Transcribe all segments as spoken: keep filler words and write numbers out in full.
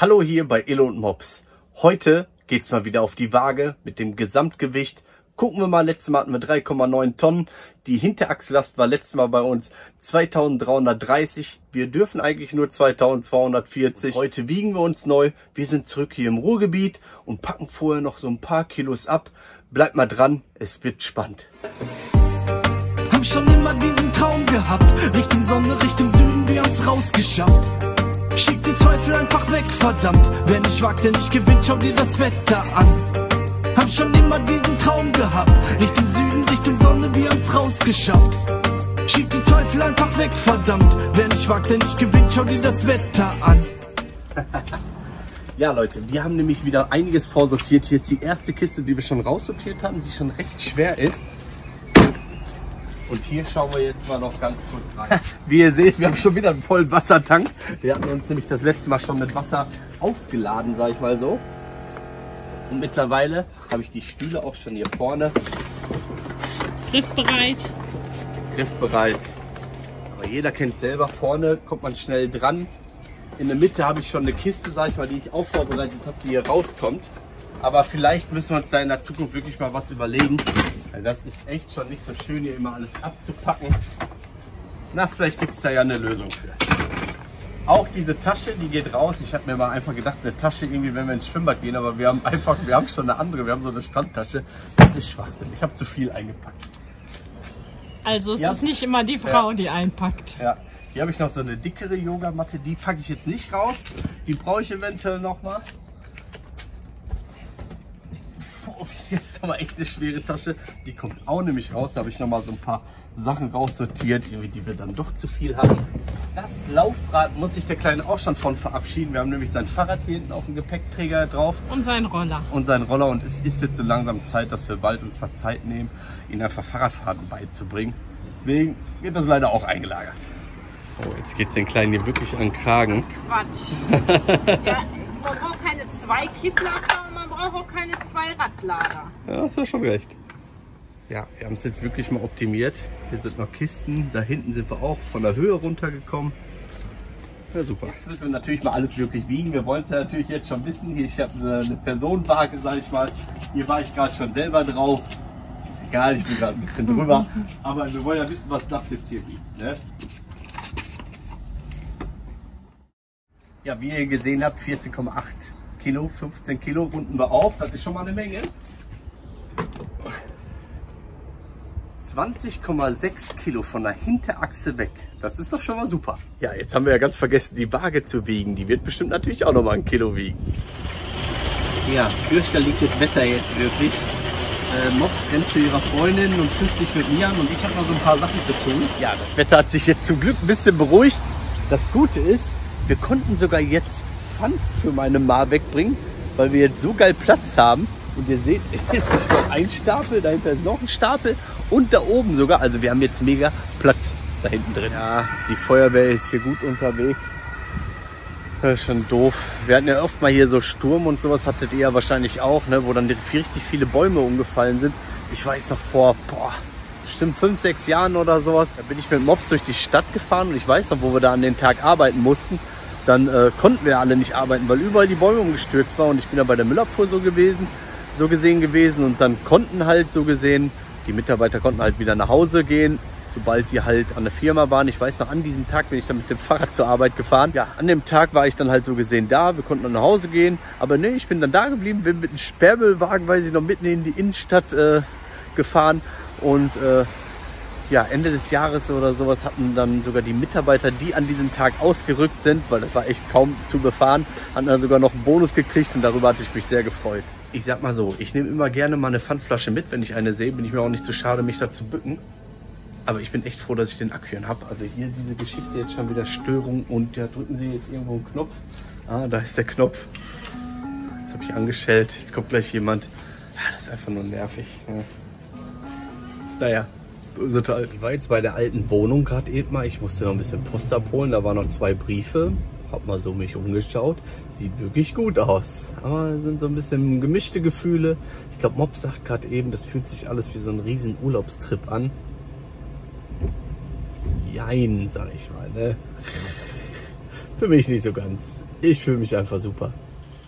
Hallo hier bei Illo und Mops. Heute geht's mal wieder auf die Waage mit dem Gesamtgewicht. Gucken wir mal, letztes Mal hatten wir drei Komma neun Tonnen. Die Hinterachslast war letztes Mal bei uns zweitausenddreihundertdreißig. Wir dürfen eigentlich nur zweitausendzweihundertvierzig. Und heute wiegen wir uns neu. Wir sind zurück hier im Ruhrgebiet und packen vorher noch so ein paar Kilos ab. Bleibt mal dran, es wird spannend. Hab schon immer diesen Traum gehabt. Richtung Sonne, Richtung Süden, wir haben's rausgeschafft. Schick den Zweifel einfach weg, verdammt. Wer nicht wagt, der nicht gewinnt, schau dir das Wetter an. Hab schon immer diesen Traum gehabt. Richtung Süden, Richtung Sonne, wir haben's rausgeschafft. Schick den Zweifel einfach weg, verdammt. Wer nicht wagt, der nicht gewinnt, schau dir das Wetter an. Ja Leute, wir haben nämlich wieder einiges vorsortiert. Hier ist die erste Kiste, die wir schon raussortiert haben, die schon recht schwer ist. Und hier schauen wir jetzt mal noch ganz kurz rein. Wie ihr seht, wir haben schon wieder einen vollen Wassertank. Wir hatten uns nämlich das letzte Mal schon mit Wasser aufgeladen, sage ich mal so. Und mittlerweile habe ich die Stühle auch schon hier vorne. Griffbereit. Griffbereit. Aber jeder kennt es selber. Vorne kommt man schnell dran. In der Mitte habe ich schon eine Kiste, sage ich mal, die ich auch vorbereitet habe, die hier rauskommt. Aber vielleicht müssen wir uns da in der Zukunft wirklich mal was überlegen. Das ist echt schon nicht so schön, hier immer alles abzupacken. Na, vielleicht gibt es da ja eine Lösung für. Auch diese Tasche, die geht raus. Ich habe mir mal einfach gedacht, eine Tasche irgendwie, wenn wir ins Schwimmbad gehen. Aber wir haben einfach, wir haben schon eine andere. Wir haben so eine Strandtasche. Das ist Schwachsinn. Ich habe zu viel eingepackt. Also es ja. ist nicht immer die Frau, ja. die einpackt. Ja. Hier habe ich noch so eine dickere Yogamatte. Die packe ich jetzt nicht raus. Die brauche ich eventuell nochmal. Hier ist aber echt eine schwere Tasche. Die kommt auch nämlich raus. Da habe ich nochmal so ein paar Sachen raussortiert, die wir dann doch zu viel hatten. Das Laufrad muss sich der Kleine auch schon von verabschieden. Wir haben nämlich sein Fahrrad hier hinten auf dem Gepäckträger drauf. Und seinen Roller. Und seinen Roller. Und es ist jetzt so langsam Zeit, dass wir bald uns mal Zeit nehmen, ihn einfach Fahrradfahrten beizubringen. Deswegen wird das leider auch eingelagert. Oh, jetzt geht es den Kleinen hier wirklich an den Kragen. Quatsch. Ja, man braucht keine zwei Kipplaster. Auch keine zwei Radlader. Ja, hast du schon recht. Ja, wir haben es jetzt wirklich mal optimiert. Hier sind noch Kisten. Da hinten sind wir auch von der Höhe runtergekommen. Ja, super. Jetzt müssen wir natürlich mal alles wirklich wiegen. Wir wollen es ja natürlich jetzt schon wissen. Hier, ich habe eine, eine Personenwaage, sage ich mal. Hier war ich gerade schon selber drauf. Ist egal, ich bin gerade ein bisschen drüber. Aber wir wollen ja wissen, was das jetzt hier wiegt. Ne? Ja, wie ihr gesehen habt, vierzehn Komma acht Kilo, fünfzehn Kilo runden wir auf, das ist schon mal eine Menge. zwanzig Komma sechs Kilo von der Hinterachse weg, das ist doch schon mal super. Ja, jetzt haben wir ja ganz vergessen, die Waage zu wiegen, die wird bestimmt natürlich auch nochmal ein Kilo wiegen. Ja, fürchterliches Wetter jetzt wirklich. Äh, Mops rennt zu ihrer Freundin und trifft sich mit mir an und ich habe noch so ein paar Sachen zu tun. Ja, das Wetter hat sich jetzt zum Glück ein bisschen beruhigt. Das Gute ist, wir konnten sogar jetzt für meine Ma wegbringen, weil wir jetzt so geil Platz haben. Und ihr seht, es ist noch ein Stapel, dahinter ist noch ein Stapel und da oben sogar. Also wir haben jetzt mega Platz da hinten drin. Ja, die Feuerwehr ist hier gut unterwegs. Das ist schon doof. Wir hatten ja oft mal hier so Sturm und sowas, hattet ihr ja wahrscheinlich auch, ne, wo dann richtig viele Bäume umgefallen sind. Ich weiß noch vor, boah, bestimmt fünf, sechs Jahren oder sowas, da bin ich mit Mops durch die Stadt gefahren und ich weiß noch, wo wir da an den Tag arbeiten mussten. Dann äh, konnten wir alle nicht arbeiten, weil überall die Bäume umgestürzt waren und ich bin da bei der Müllabfuhr so gewesen, so gesehen gewesen und dann konnten halt so gesehen, die Mitarbeiter konnten halt wieder nach Hause gehen, sobald die halt an der Firma waren. Ich weiß noch, an diesem Tag bin ich dann mit dem Fahrrad zur Arbeit gefahren. Ja, an dem Tag war ich dann halt so gesehen da, wir konnten dann nach Hause gehen, aber nee, ich bin dann da geblieben, bin mit einem Sperrmüllwagen, weiß ich noch, mitten in die Innenstadt äh, gefahren und äh, ja, Ende des Jahres oder sowas hatten dann sogar die Mitarbeiter, die an diesem Tag ausgerückt sind, weil das war echt kaum zu befahren, hatten dann sogar noch einen Bonus gekriegt und darüber hatte ich mich sehr gefreut. Ich sag mal so, ich nehme immer gerne mal eine Pfandflasche mit, wenn ich eine sehe, bin ich mir auch nicht zu schade, mich da zu bücken. Aber ich bin echt froh, dass ich den Akku habe. Also hier diese Geschichte jetzt schon wieder Störung und ja, drücken Sie jetzt irgendwo einen Knopf. Ah, da ist der Knopf. Jetzt habe ich angeschellt, jetzt kommt gleich jemand. Ja, das ist einfach nur nervig. Ja. Naja. Ich war jetzt bei der alten Wohnung gerade eben mal. Ich musste noch ein bisschen Post abholen. Da waren noch zwei Briefe. Hab mal so mich umgeschaut. Sieht wirklich gut aus. Aber es sind so ein bisschen gemischte Gefühle. Ich glaube, Mops sagt gerade eben, das fühlt sich alles wie so ein riesen Urlaubstrip an. Jein, sag ich mal. Ne? Für mich nicht so ganz. Ich fühle mich einfach super.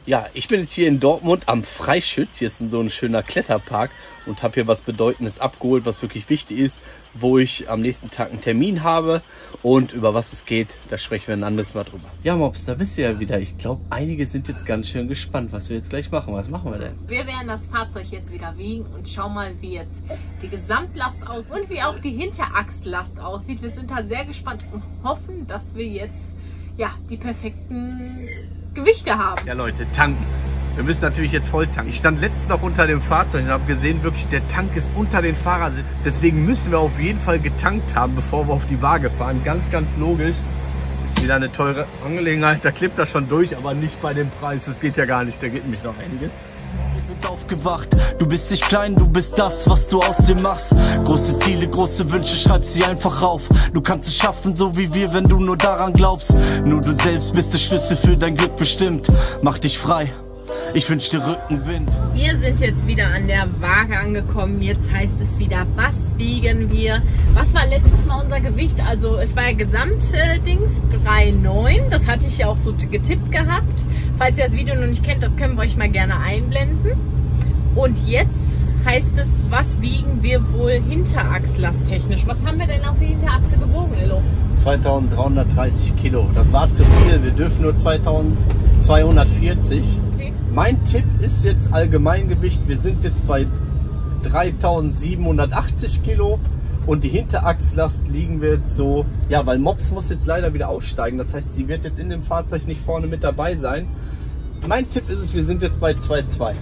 Ja, ich bin jetzt hier in Dortmund am Freischütz. Hier ist so ein schöner Kletterpark und habe hier was Bedeutendes abgeholt, was wirklich wichtig ist, wo ich am nächsten Tag einen Termin habe, und über was es geht, da sprechen wir ein anderes Mal drüber. Ja, Mops, da bist du ja wieder. Ich glaube, einige sind jetzt ganz schön gespannt, was wir jetzt gleich machen. Was machen wir denn? Wir werden das Fahrzeug jetzt wieder wiegen und schauen mal, wie jetzt die Gesamtlast aus und wie auch die Hinterachslast aussieht. Wir sind da sehr gespannt und hoffen, dass wir jetzt ja die perfekten Gewichte haben. Ja, Leute, tanken. Wir müssen natürlich jetzt voll tanken. Ich stand letztens noch unter dem Fahrzeug und habe gesehen, wirklich der Tank ist unter den Fahrersitz. Deswegen müssen wir auf jeden Fall getankt haben, bevor wir auf die Waage fahren. Ganz, ganz logisch. Ist wieder eine teure Angelegenheit. Da klippt das schon durch, aber nicht bei dem Preis. Das geht ja gar nicht. Da geht nämlich noch einiges. Aufgewacht, du bist nicht klein, du bist das, was du aus dir machst. Große Ziele, große Wünsche, schreib sie einfach auf. Du kannst es schaffen, so wie wir, wenn du nur daran glaubst. Nur du selbst bist der Schlüssel für dein Glück bestimmt. Mach dich frei, ich wünsch dir Rückenwind. Wir sind jetzt wieder an der Waage angekommen. Jetzt heißt es wieder, was wiegen wir? Was war letztes Mal unser Gewicht? Also es war ja Gesamtdings drei Komma neun. Das hatte ich ja auch so getippt gehabt. Falls ihr das Video noch nicht kennt, das können wir euch mal gerne einblenden. Und jetzt heißt es, was wiegen wir wohl hinterachslast-technisch? Was haben wir denn auf die Hinterachse gewogen, Illo? zweitausenddreihundertdreißig Kilo. Das war zu viel. Wir dürfen nur zweitausendzweihundertvierzig. Okay. Mein Tipp ist jetzt Allgemeingewicht. Wir sind jetzt bei dreitausendsiebenhundertachtzig Kilo. Und die Hinterachslast liegen wir so... Ja, weil Mops muss jetzt leider wieder aussteigen. Das heißt, sie wird jetzt in dem Fahrzeug nicht vorne mit dabei sein. Mein Tipp ist es, wir sind jetzt bei zwei Komma zwei.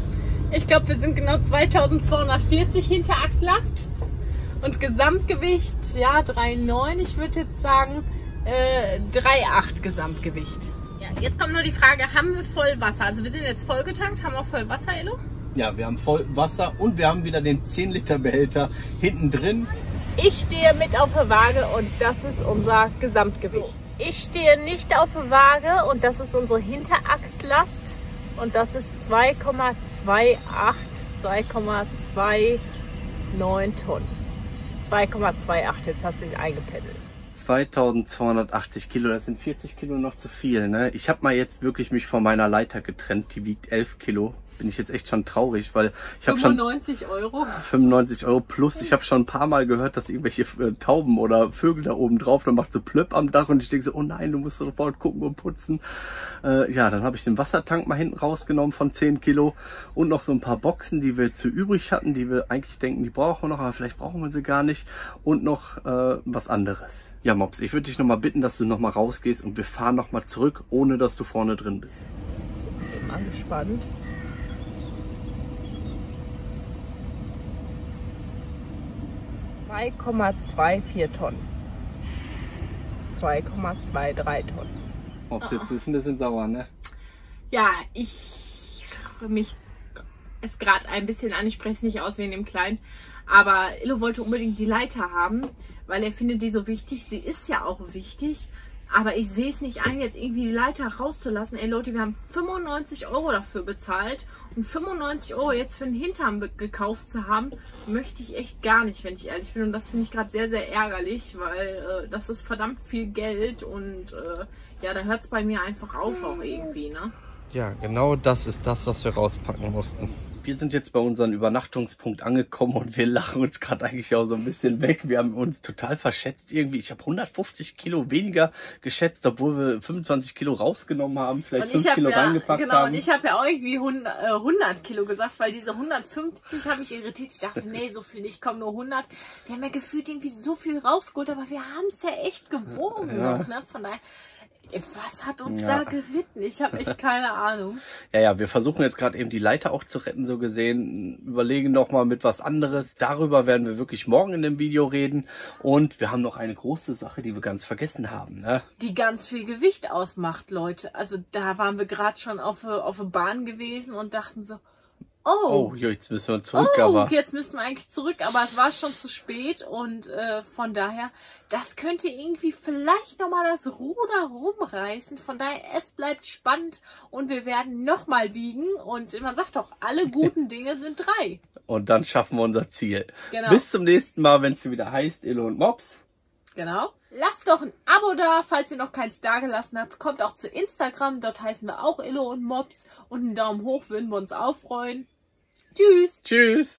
Ich glaube, wir sind genau zweitausendzweihundertvierzig Hinterachslast und Gesamtgewicht, ja, drei Komma neun. Ich würde jetzt sagen, äh, drei Komma acht Gesamtgewicht. Ja, jetzt kommt nur die Frage, haben wir voll Wasser? Also wir sind jetzt voll getankt, haben wir voll Wasser, Illo? Ja, wir haben voll Wasser und wir haben wieder den zehn Liter Behälter hinten drin. Ich stehe mit auf der Waage und das ist unser Gesamtgewicht. Ich stehe nicht auf der Waage und das ist unsere Hinterachslast. Und das ist zweikommazweiundachtzig, zweikommazweiundneunzig Tonnen. zwei Komma zwei acht, jetzt hat sich eingependelt. zweitausendzweihundertachtzig Kilo, das sind vierzig Kilo noch zu viel, ne? Ich habe mal jetzt wirklich mich von meiner Leiter getrennt, die wiegt elf Kilo. Bin ich jetzt echt schon traurig, weil ich habe schon fünfundneunzig Euro. fünfundneunzig Euro plus. Ich habe schon ein paar Mal gehört, dass irgendwelche Tauben oder Vögel da oben drauf, dann macht so plöpp am Dach und ich denke so, oh nein, du musst sofort gucken und putzen. Äh, ja, dann habe ich den Wassertank mal hinten rausgenommen von zehn Kilo und noch so ein paar Boxen, die wir zu übrig hatten, die wir eigentlich denken, die brauchen wir noch, aber vielleicht brauchen wir sie gar nicht, und noch äh, was anderes. Ja, Mops, ich würde dich nochmal bitten, dass du nochmal rausgehst und wir fahren nochmal zurück, ohne dass du vorne drin bist. Ich bin mal gespannt. zwei Komma zwei vier Tonnen. zwei Komma drei zwei Tonnen. Ob's jetzt ein bisschen sauer, ne? Ja, ich mich ist gerade ein bisschen an. Ich spreche es nicht aus wegen dem Kleinen. Aber Illo wollte unbedingt die Leiter haben, weil er findet die so wichtig. Sie ist ja auch wichtig. Aber ich sehe es nicht ein, jetzt irgendwie die Leiter rauszulassen. Ey Leute, wir haben fünfundneunzig Euro dafür bezahlt. Und fünfundneunzig Euro jetzt für den Hintern gekauft zu haben, möchte ich echt gar nicht, wenn ich ehrlich bin. Und das finde ich gerade sehr, sehr ärgerlich, weil äh, das ist verdammt viel Geld. Und äh, ja, da hört es bei mir einfach auf auch irgendwie, ne? Ja, genau das ist das, was wir rauspacken mussten. Wir sind jetzt bei unserem Übernachtungspunkt angekommen und wir lachen uns gerade eigentlich auch so ein bisschen weg. Wir haben uns total verschätzt irgendwie. Ich habe hundertfünfzig Kilo weniger geschätzt, obwohl wir fünfundzwanzig Kilo rausgenommen haben, vielleicht fünf Kilo ja, reingepackt genau, haben. Genau, und ich habe ja auch irgendwie hundert Kilo gesagt, weil diese hundertfünfzig habe ich irritiert. Ich dachte, nee, so viel nicht, komm, nur hundert. Wir haben ja gefühlt irgendwie so viel rausgeholt, aber wir haben es ja echt gewogen. Ja. Noch, ne? Von daher... Was hat uns ja. da geritten? Ich habe echt keine Ahnung. Ja, ja, wir versuchen jetzt gerade eben die Leiter auch zu retten, so gesehen. Überlegen nochmal mit was anderes. Darüber werden wir wirklich morgen in dem Video reden. Und wir haben noch eine große Sache, die wir ganz vergessen haben. Ne? Die ganz viel Gewicht ausmacht, Leute. Also da waren wir gerade schon auf auf der Bahn gewesen und dachten so, oh, oh jetzt müssen wir zurück, oh, aber... jetzt müssen wir eigentlich zurück, aber es war schon zu spät und äh, von daher, das könnte irgendwie vielleicht nochmal das Ruder rumreißen. Von daher, es bleibt spannend und wir werden nochmal wiegen und man sagt doch, alle guten Dinge sind drei. Und dann schaffen wir unser Ziel. Genau. Bis zum nächsten Mal, wenn es wieder heißt, Illo und Mops. genau. Lasst doch ein Abo da, falls ihr noch keins da gelassen habt. Kommt auch zu Instagram, dort heißen wir auch Illo und Mops. Und einen Daumen hoch würden wir uns auch freuen. Tschüss. Tschüss.